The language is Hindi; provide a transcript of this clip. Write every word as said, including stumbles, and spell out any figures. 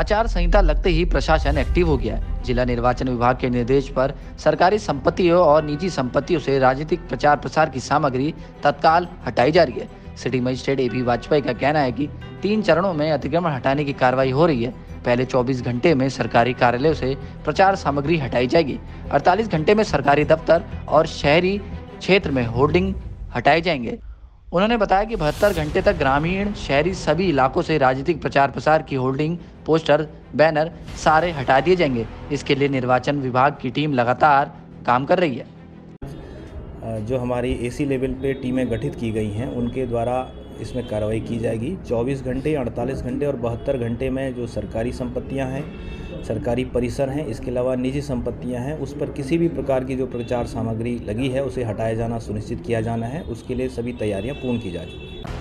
आचार संहिता लगते ही प्रशासन एक्टिव हो गया है। जिला निर्वाचन विभाग के निर्देश पर सरकारी संपत्तियों और निजी संपत्तियों से राजनीतिक प्रचार प्रसार की सामग्री तत्काल हटाई जा रही है। City magistrate A P Vajpayee का कहना है कि तीन चरणों में अतिक्रमण हटाने की कार्रवाई हो रही है। पहले चौबीस घंटे में सरकारी कार्यालयों से प्रचार सामग्री हटाई जाएगी। अड़तालीस घंटे में सरकारी दफ्तर और शहरी क्षेत्र में होर्डिंग हटाए जाएंगे। उन्होंने बताया कि बहत्तर घंटे तक ग्रामीण शहरी सभी इलाकों से राजनीतिक प्रचार प्रसार की होर्डिंग, पोस्टर, बैनर सारे हटा दिए जाएंगे। इसके लिए निर्वाचन विभाग की टीम लगातार काम कर रही है। जो हमारी एसी लेवल पे टीमें गठित की गई हैं उनके द्वारा इसमें कार्रवाई की जाएगी। चौबीस घंटे, अड़तालीस घंटे और बहत्तर घंटे में जो सरकारी संपत्तियाँ हैं, सरकारी परिसर हैं, इसके अलावा निजी संपत्तियां हैं, उस पर किसी भी प्रकार की जो प्रचार सामग्री लगी है उसे हटाया जाना सुनिश्चित किया जाना है। उसके लिए सभी तैयारियां पूर्ण की जा चुकी हैं।